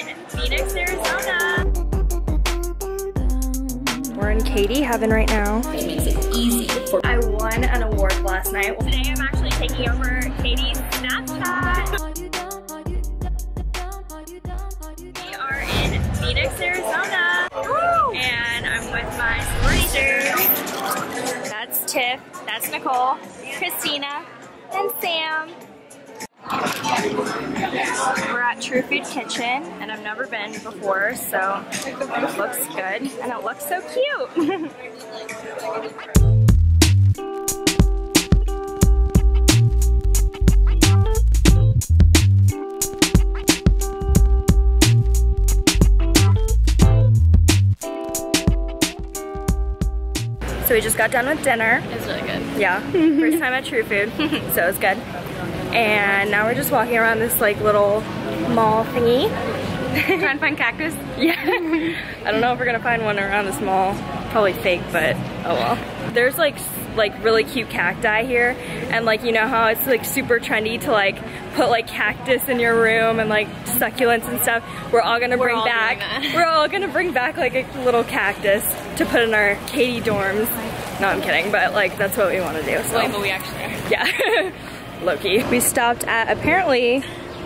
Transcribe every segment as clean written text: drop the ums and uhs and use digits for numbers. in Phoenix, Arizona. We're in Katy Heaven right now. It makes it easy. I won an award last night. Today I'm actually taking over Katie's Snapchat. We are in Phoenix, Arizona. Woo! And I'm with my sorority. That's Tiff, that's Nicole, Christina, and Sam. We're at True Food Kitchen, and I've never been before, so it looks good, and it looks so cute. So we just got done with dinner. It was really good. Yeah, first time at True Food, so it was good. And now we're just walking around this like little mall thingy. Trying to find cactus? Yeah. I don't know if we're gonna find one around this mall. Probably fake, but oh well. There's like really cute cacti here, and like you know how it's like super trendy to like put like cactus in your room and like succulents and stuff. We're all gonna bring back like a little cactus to put in our Katy dorms. No, I'm kidding, but like that's what we want to do. So. Wait, but we actually are. Yeah. Loki. We stopped at apparently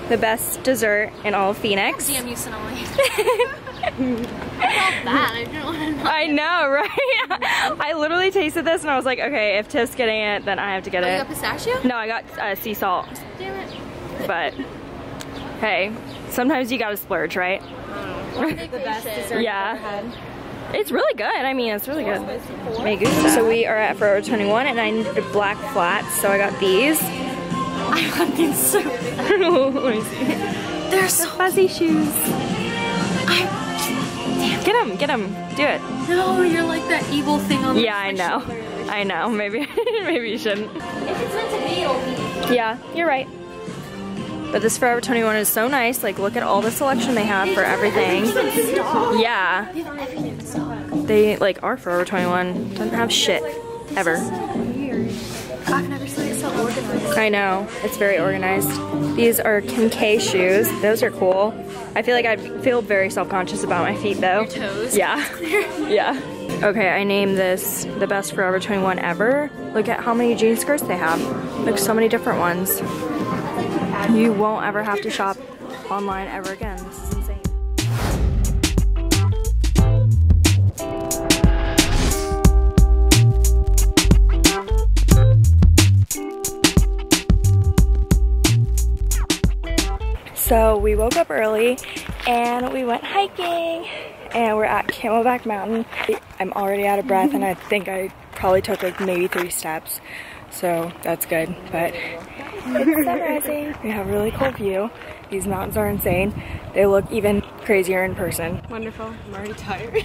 the best dessert in all of Phoenix. Damn you, Sonali. I know, right? I literally tasted this and I was like, okay, if Tiff's getting it, then I have to get it. You got pistachio? No, I got sea salt. Damn it. But hey, sometimes you gotta splurge, right? The best dessert I've ever had. It's really good. I mean, it's really good. Me gusta. So we are at Forever 21, and I needed black flats, so I got these. I got these so They're so fuzzy shoes. Get them. Do it. No, you're like that evil thing on the I know. Maybe you shouldn't. If it's meant to be, it'll be. Yeah, you're right. But this Forever 21 is so nice. Like, look at all the selection they have for everything. Yeah. They like are Forever 21. Doesn't have shit ever. I've never seen it so organized. I know, it's very organized. These are Kim K shoes. Those are cool. I feel like I feel very self-conscious about my feet though. Your toes. Yeah. Yeah. Okay, I named this the best Forever 21 ever. Look at how many jean skirts they have. Like so many different ones. You won't ever have to shop online ever again. This is insane. So we woke up early and we went hiking and we're at Camelback Mountain. I'm already out of breath and I think I probably took like maybe 3 steps. So that's good, but it's sunrising. We have a really cool view. These mountains are insane. They look even crazier in person. Wonderful. I'm already tired.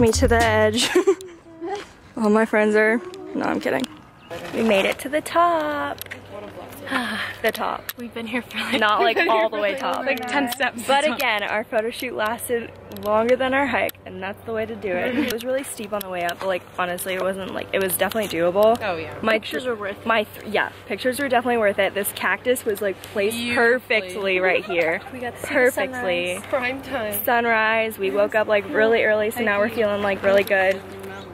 Me to the edge. All my friends are, no, I'm kidding. We made it to the top. The top. We've been here for like, not like all the way top. Like 10 steps. But again, our photo shoot lasted longer than our hike, and that's the way to do it. It was really steep on the way up, but like honestly, it wasn't like, it was definitely doable. Oh yeah. My pictures were worth it. Yeah, pictures were definitely worth it. This cactus was like placed perfectly right here. We got to perfectly. Sunrise. Prime time. Sunrise. We woke up like really early, so now we're feeling like really good.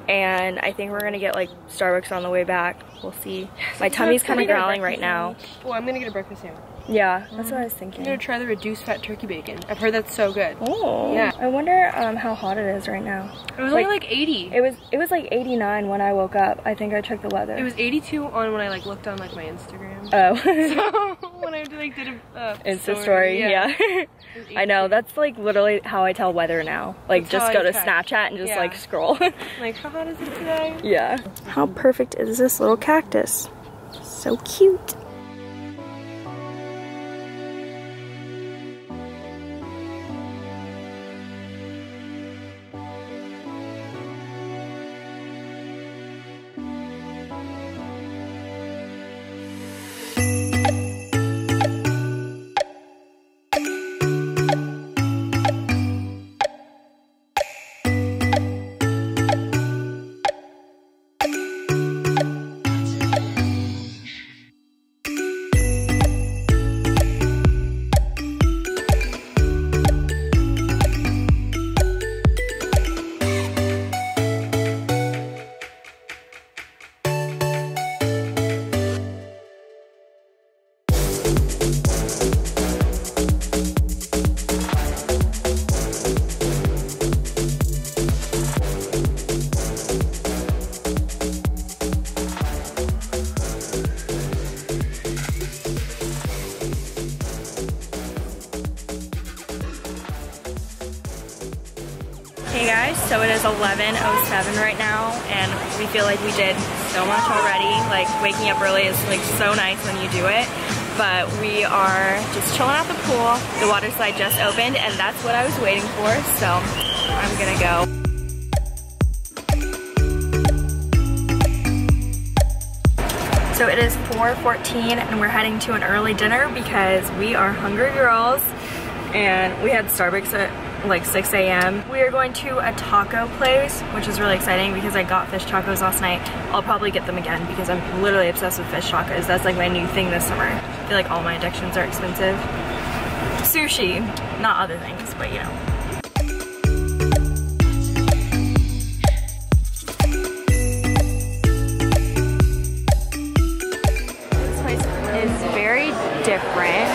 And I think we're gonna get like Starbucks on the way back. We'll see. My tummy's kind of growling right now. Well, I'm gonna get a breakfast sandwich. Yeah, that's what I was thinking. I'm gonna try the reduced fat turkey bacon. I've heard that's so good. Oh. Yeah. I wonder how hot it is right now. It was like, only like 80. It was like 89 when I woke up. I think I checked the weather. It was 82 on when I like looked on like my Instagram. Oh. So when I like did a Insta story. Yeah. I know, that's like literally how I tell weather now. Like that's just go to Snapchat and just like scroll. Like how hot is it today? Yeah. How perfect is this little cactus? So cute. Hey guys, so it is 11:07 right now, and we feel like we did so much already. Like, waking up early is like so nice when you do it, but we are just chilling at the pool. The water slide just opened, and that's what I was waiting for, so I'm gonna go. So it is 4:14, and we're heading to an early dinner because we are hungry girls, and we had Starbucks at like 6 a.m. We are going to a taco place, which is really exciting because I got fish tacos last night. I'll probably get them again because I'm literally obsessed with fish tacos. That's like my new thing this summer. I feel like all my addictions are expensive. Sushi, not other things, but you know. This place is very different.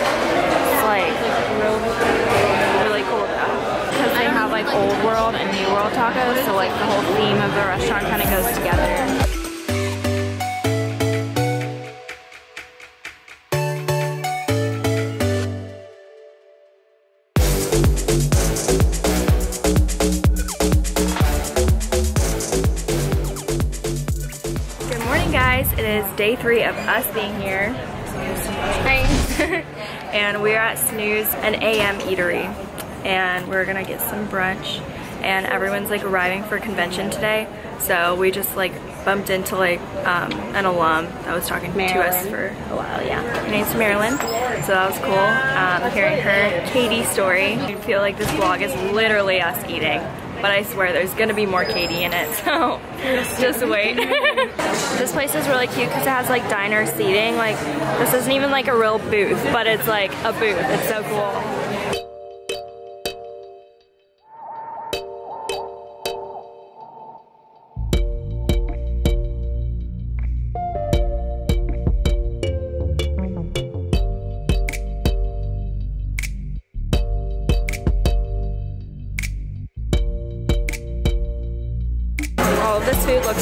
It's like like old world and new world tacos, so like the whole theme of the restaurant kind of goes together. Good morning guys, it is day 3 of us being here. Hi. And we are at Snooze, an AM eatery, and we're gonna get some brunch, and everyone's like arriving for convention today, so we just like bumped into like an alum that was talking to us for a while. Yeah, her name's Marilyn, so that was cool. Hearing her Katie story, I feel like this vlog is literally us eating, but I swear there's gonna be more Katie in it, so just wait. This place is really cute because it has like diner seating. Like, this isn't even like a real booth, but it's like a booth. It's so cool.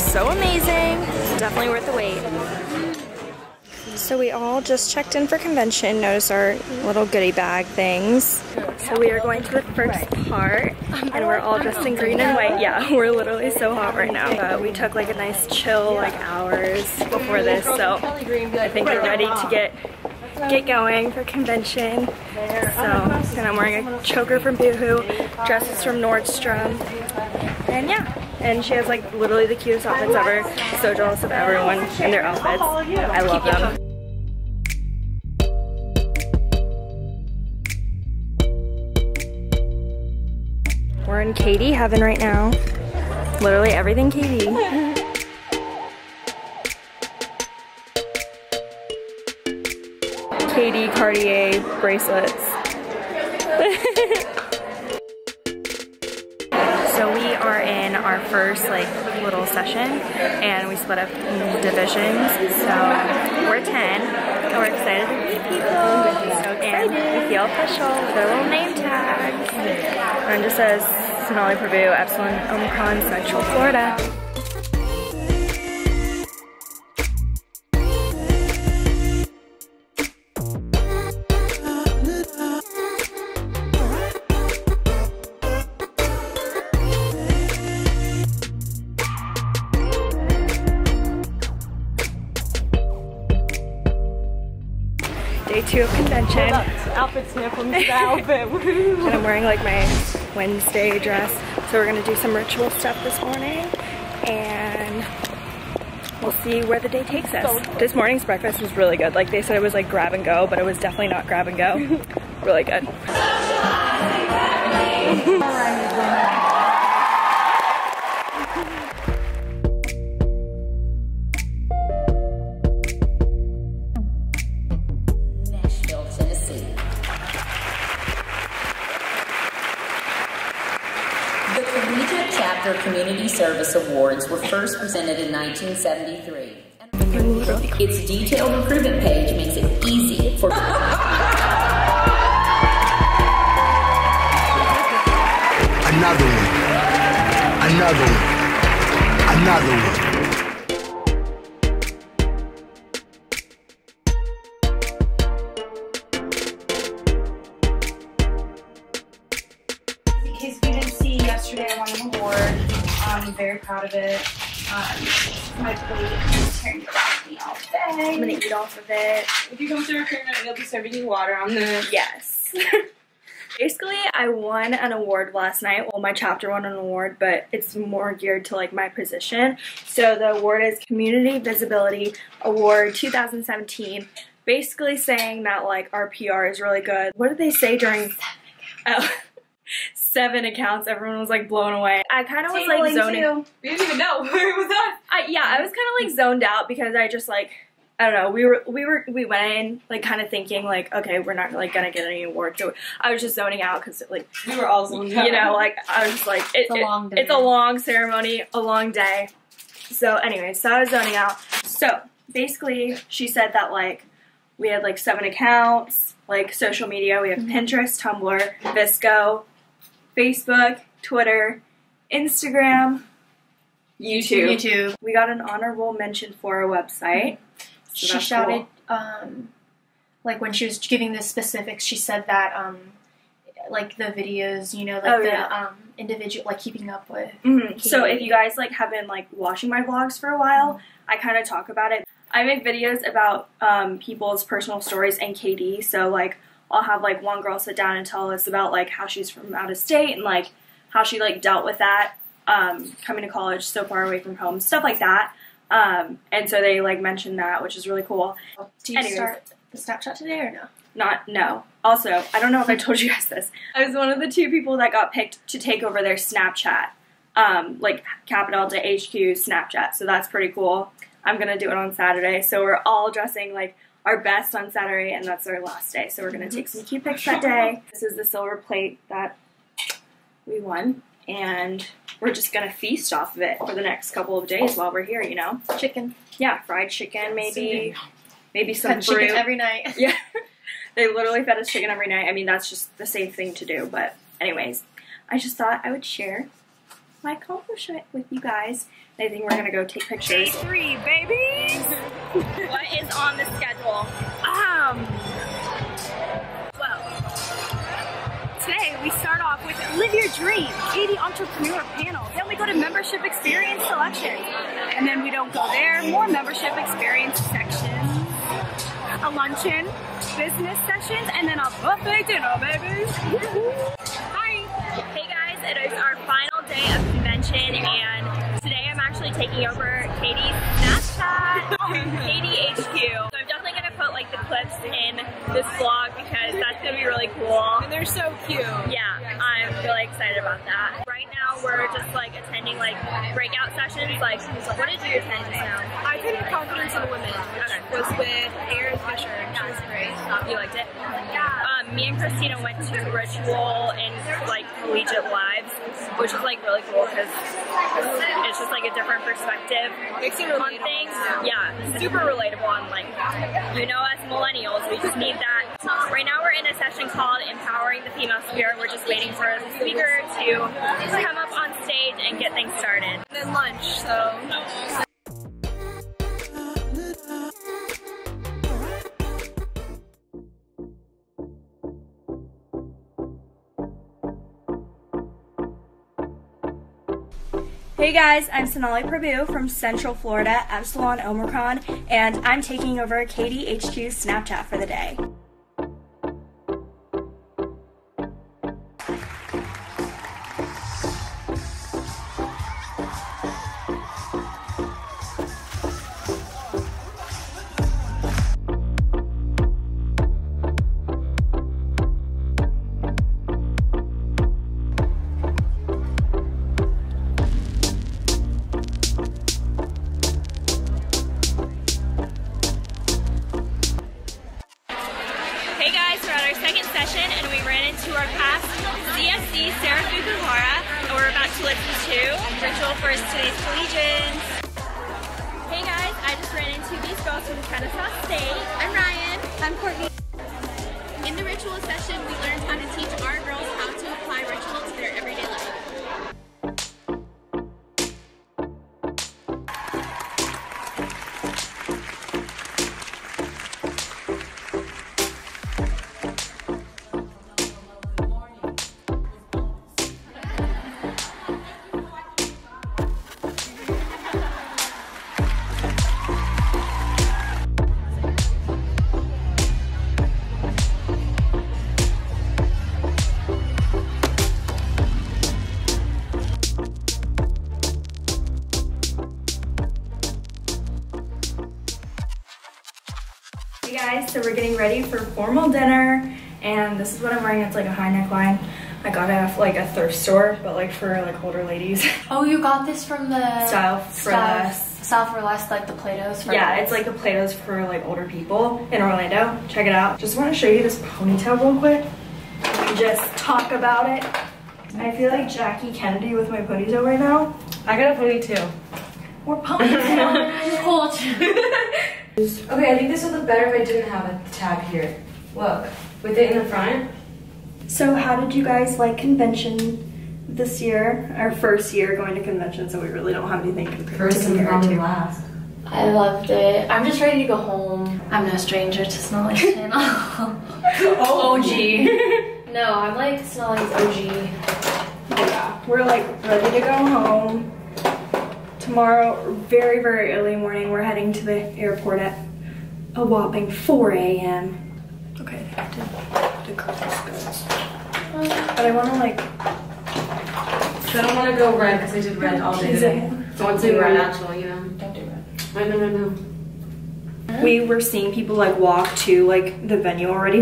So amazing, definitely worth the wait. So we all just checked in for convention. Notice our little goodie bag things. So we are going to the first part, and we're all dressed in green and white. Yeah, we're literally so hot right now. But we took like a nice chill like hours before this, so I think we're ready to get going for convention. So, and I'm wearing a choker from Boohoo, dresses from Nordstrom, and yeah. And she has like literally the cutest outfits ever. So jealous of everyone and their outfits. I love them. We're in Katie heaven right now. Literally everything Katie. Katie Cartier bracelets. Are in our first like little session, and we split up in divisions, so we're 10 and we're excited to meet people, so excited. And we feel official with our little name tags. Mine just says Sonali Prabhu, Epsilon Omicron, Central Florida. Day 2 of convention. Outfits here from the outfit. Woo. And I'm wearing like my Wednesday dress. So we're gonna do some ritual stuff this morning, and we'll see where the day takes us. This morning's breakfast was really good. Like, they said it was like grab and go, but it was definitely not grab and go. Really good. Community Service Awards were first presented in 1973. Its detailed recruitment page makes it easy for Another one. Another one. I'm very proud of it. My plate is tearing about me all day. I'm gonna eat off of it. If you come to recruitment, they'll be serving you water on the... Yes. Basically, I won an award last night. Well, my chapter won an award, but it's more geared to like my position. So the award is Community Visibility Award 2017. Basically saying that like our PR is really good. What did they say during... Oh. 7 accounts, everyone was like blown away. I kind of was like zoning. Too. We didn't even know where it was at. I was kind of like zoned out because I just like, I don't know. We went in like kind of thinking like, okay, we're not like gonna get any award. So I was just zoning out because like we were all zoned out. You know, like I was just like it's a long ceremony, a long day. So anyway, so I was zoning out. So basically, she said that like we had like 7 accounts, like social media. We have Pinterest, Tumblr, VSCO. Facebook, Twitter, Instagram, YouTube. We got an honorable mention for our website. So she shouted, cool. Like when she was giving the specifics, she said that, like the videos, you know, like individual, like keeping up with. So if you guys like have been like watching my vlogs for a while, I kind of talk about it. I make videos about people's personal stories and KD, so like. I'll have, like, one girl sit down and tell us about, like, how she's from out of state and, like, how she, like, dealt with that, coming to college so far away from home, stuff like that. And so they, like, mentioned that, which is really cool. Do you start the Snapchat today or no? No. Also, I don't know if I told you guys this. I was one of the 2 people that got picked to take over their Snapchat, like, Kappa Delta HQ Snapchat. So that's pretty cool. I'm going to do it on Saturday. So we're all dressing, like, our best on Saturday, and that's our last day, so we're gonna take some cute pics that day. This is the silver plate that we won, and we're just gonna feast off of it for the next couple of days while we're here, you know? Chicken. Yeah, fried chicken, maybe. Maybe some fruit. Chicken every night. Yeah. They literally fed us chicken every night. I mean, that's just the safe thing to do, but anyways, I just thought I would share my accomplishment with you guys. I think we're gonna go take pictures. Day 3, babies! What is on the schedule? Well, today we start off with Live Your Dream, 80 Entrepreneur Panel. Then we go to Membership Experience Selection. And then we don't go there, more Membership Experience sections, a luncheon, business sessions, and then a buffet dinner, babies! Hi! Hey guys, it is our final day of convention, and today I'm actually taking over Katie's Snapchat, Katie HQ. So I'm definitely gonna put like the clips in this vlog because that's gonna be really cool. And they're so cute. Yeah, I'm really excited about that. Right now we're just like attending like breakout sessions. Like, what did you attend just now? I attended Confidence in Women, which was with Aaron Fisher. She was great. You liked it? Yeah. Me and Christina went to Ritual and like Collegiate Lives, which is like really cool because it's just like a different perspective on things. Yeah, super relatable on like, you know, as millennials, we just need that. Right now we're in a session called Empowering the Female Spirit. We're just waiting for the speaker to come up on stage and get things started. And then lunch, so. Hey guys, I'm Sonali Prabhu from Central Florida, Epsilon Omicron, and I'm taking over Katie HQ's Snapchat for the day. Teach our girls how to apply ritual to their everyday life. getting ready for formal dinner, and this is what I'm wearing. It's like a high neckline. I got it at like a thrift store, but like for like older ladies. Oh, you got this from the Style for Less. Style for Less, like the Play-Dohs. Yeah, it's like the Play-Dohs for like older people in Orlando. Check it out. Just want to show you this ponytail real quick. Just talk about it. I feel like Jackie Kennedy with my ponytail right now. I got a pony too. We're ponytail culture. Okay, I think this would look better if I didn't have a tab here. Look, with it in the front. So how did you guys like convention this year? Our first year going to convention, so we really don't have anything compared to last. I loved it. I'm just ready to go home. I'm no stranger to Snolly's channel. OG. No, I'm like Snolly's OG. Yeah, we're like ready to go home. Tomorrow, very, very early morning, we're heading to the airport at a whopping 4 a.m. Okay, I have to cut these guys. But I want to like... So I don't want to go red because I did red all day today. Don't do red actual, you know? Don't do red. I know. We were seeing people like walk to like the venue already.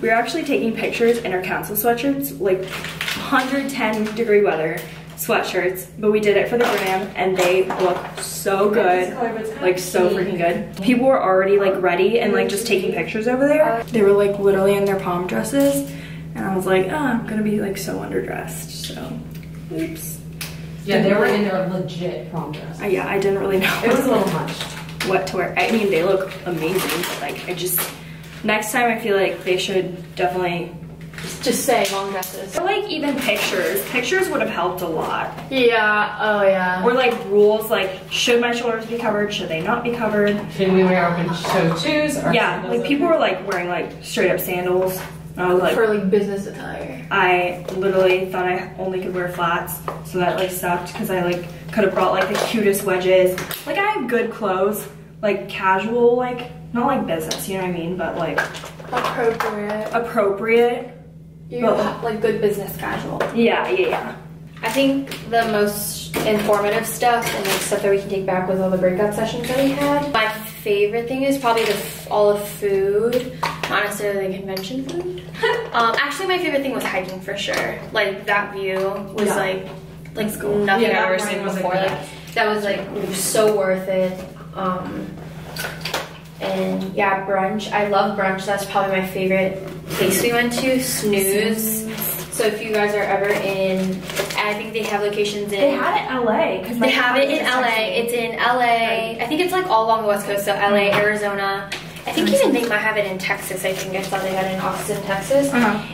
We were actually taking pictures in our council sweatshirts, like 110 degree weather sweatshirts, but we did it for the gram and they look so good, like so freaking good. People were already like ready and like just taking pictures over there. They were like literally in their prom dresses and I was like, oh, I'm gonna be like so underdressed, so oops. Yeah, they were in their legit prom dresses. Yeah, I didn't really know. It was a little much. What to wear. I mean, they look amazing, but like I just, next time I feel like they should definitely just say long dresses. Or like even pictures. Pictures would have helped a lot. Yeah, oh yeah. Or like rules, like should my shoulders be covered? Should they not be covered? Should we wear open toe shoes? Yeah, like people were like wearing like straight up sandals. And I was like, for like business attire. I literally thought I only could wear flats, so that like sucked because I like could have brought like the cutest wedges. Like I have good clothes, like casual, like not like business, you know what I mean? But like appropriate. Appropriate. You're like good business casual. Yeah, yeah, yeah. I think the most informative stuff and like stuff that we can take back was all the breakout sessions that we had. My favorite thing is probably all of food, not necessarily the convention food. Actually, my favorite thing was hiking for sure. Like that view was like nothing I've ever seen before. Like that was like so worth it. And yeah, brunch. I love brunch. That's probably my favorite place we went to, Snooze. So if you guys are ever in, I think they have locations in. They had it in LA. Because they have it in LA. It's in LA. I think it's like all along the West Coast, so LA, Arizona. I think even they might have it in Texas. I think I saw they had it in Austin, Texas.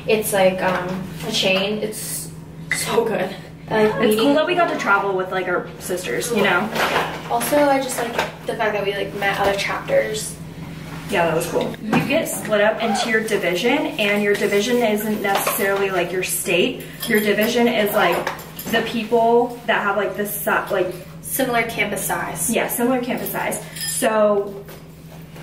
It's like a chain. It's so good. It's cool that we got to travel with like our sisters, you know? Also, I just like the fact that we like met other chapters. Yeah, that was cool. You get split up into your division, and your division isn't necessarily like your state. Your division is like the people that have like this like similar campus size. Yeah, similar campus size. So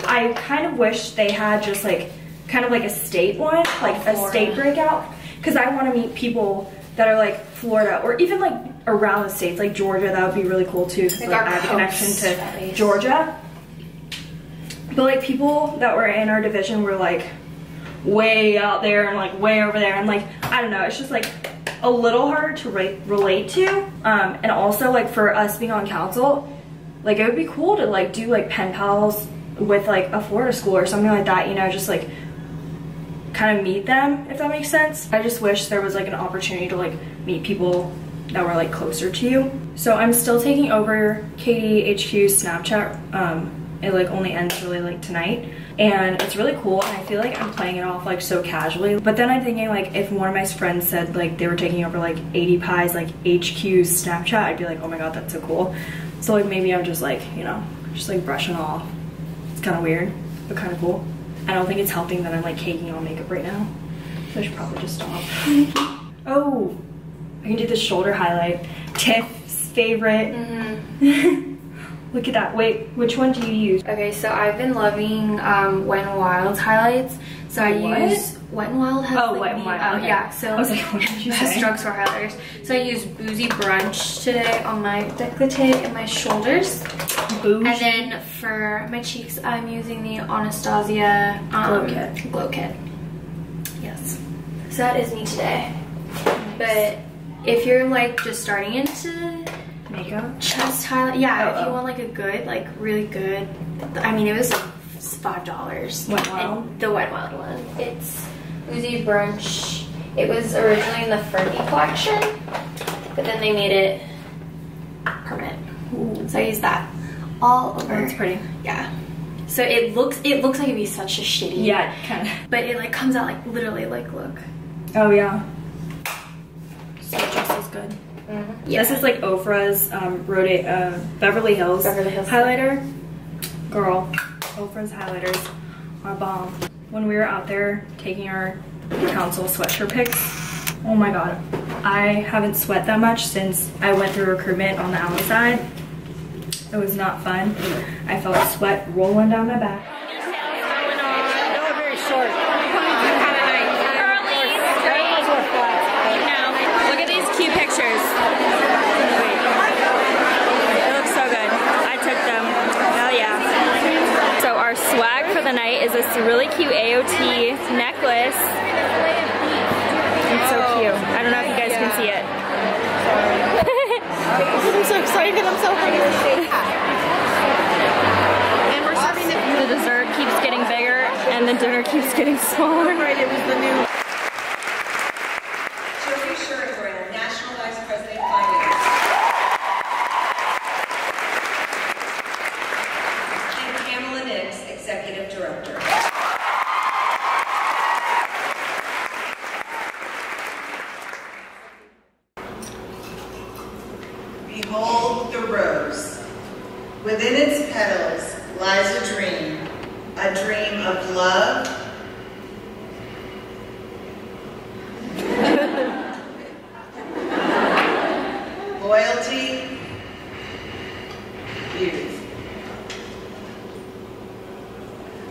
I kind of wish they had just like kind of like a state one, like a state breakout, because I want to meet people that are like Florida or even like around the states, like Georgia. That would be really cool too, because like I have a connection to Georgia. But like people that were in our division were like way out there and like way over there, and like I don't know, it's just like a little harder to relate to. And also like for us being on council, like it would be cool to like do like pen pals with like a Florida school or something like that, you know, just like kind of meet them, if that makes sense. I just wish there was like an opportunity to like meet people that were like closer to you. So I'm still taking over Katie HQ's Snapchat. It like only ends really like tonight, and it's really cool, and I feel like I'm playing it off like so casually, but then I'm thinking like if one of my friends said like they were taking over like ADPi's like HQ's Snapchat, I'd be like, oh my god, that's so cool. So like maybe I'm just like, you know, just like brushing off. It's kind of weird but kind of cool. I don't think it's helping that I'm like caking on makeup right now, so I should probably just stop. Oh, I can do the shoulder highlight. Tiff's favorite. Look at that. Wait, which one do you use? Okay, so I've been loving Wet N Wild's highlights. So I use Wet N Wild. Yeah, so I was like, what did you say? Drugstore highlighters. So I use Boozy Brunch today on my décolleté and my shoulders. And then for my cheeks, I'm using the Anastasia Glow Kit. Yes. So that is me today. Nice. But if you're like just starting into makeup, chest highlight, if you want like a good, like really good, I mean, it was like $5. Wet N Wild? The Wet N Wild one. It's Boozy Brunch. It was originally in the Fergie collection, but then they made it permanent. Ooh. So I used that all over. It's pretty. Yeah. So it looks like it'd be such a shitty. Yeah, kind of. But it like comes out like literally like look. Oh yeah. So it just is good. Mm-hmm. Yeah. This is like Ofra's Beverly Hills highlighter. Girl, Ofra's highlighters are bomb. When we were out there taking our council sweatshirt pics, oh my god, I haven't sweat that much since I went through recruitment on the Allen side. It was not fun. I felt sweat rolling down my back. This really cute AOT necklace. It's so cute. I don't know if you guys can see it. I'm so excited. I'm so hungry. And we're serving the dessert keeps getting bigger and the dinner keeps getting smaller. Right, it was the new.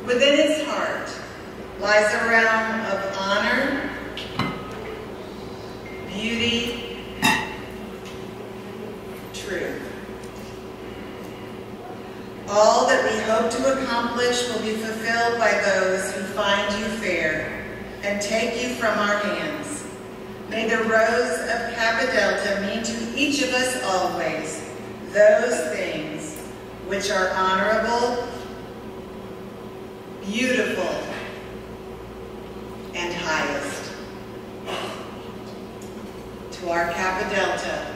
Within his heart lies a realm of honor, beauty, truth. All that we hope to accomplish will be fulfilled by those who find you fair and take you from our hands. May the rose of Kappa Delta mean to each of us always those things which are honorable, beautiful, and highest. To our Kappa Delta.